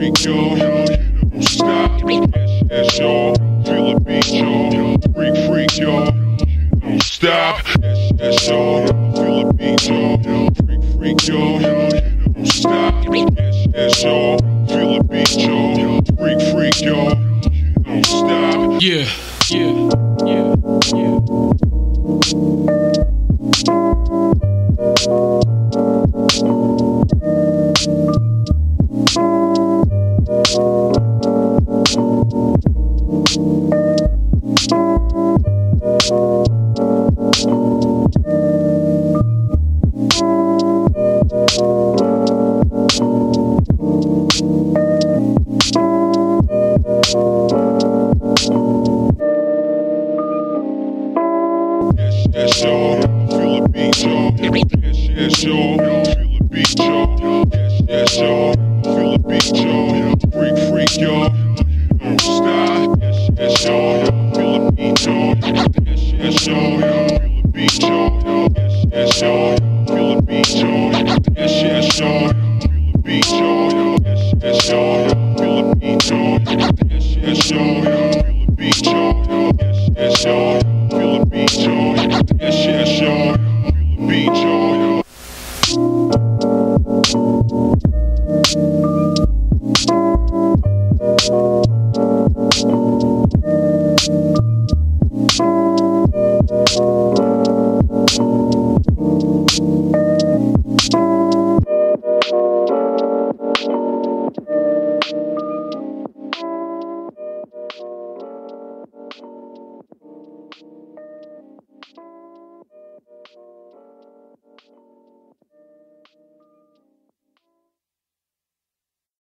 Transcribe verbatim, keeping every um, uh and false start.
freak, yo. Don't stop. Yes, yes, yo. Feel the beat, yo. Freak, freak, yo. Don't stop. Yes, yes, yo. Feel the beat, yo. Freak, freak, yo. Don't stop. Yes, yes, yo. Feel the beat, yo. Freak, freak, yo. Don't stop. Yeah, yeah, yeah, yeah. Yes, yo, feel the beat, yo. Yes, yes, yo, feel the beat, yo. Yes, yes, yo, feel the beat, yo. Freak, freak, yo. Don't stop. Yes, yes, yo, feel the beat, yo. Yes, yes, yo, feel the beat, yo. Yes, yes, yo, feel the beat, yo. Yes, yes, yo, feel the beat, yo. Yes, yes, yo, feel the beat, yo. Yes, yes, yo, feel the beat, yo. Yes, yes, yo.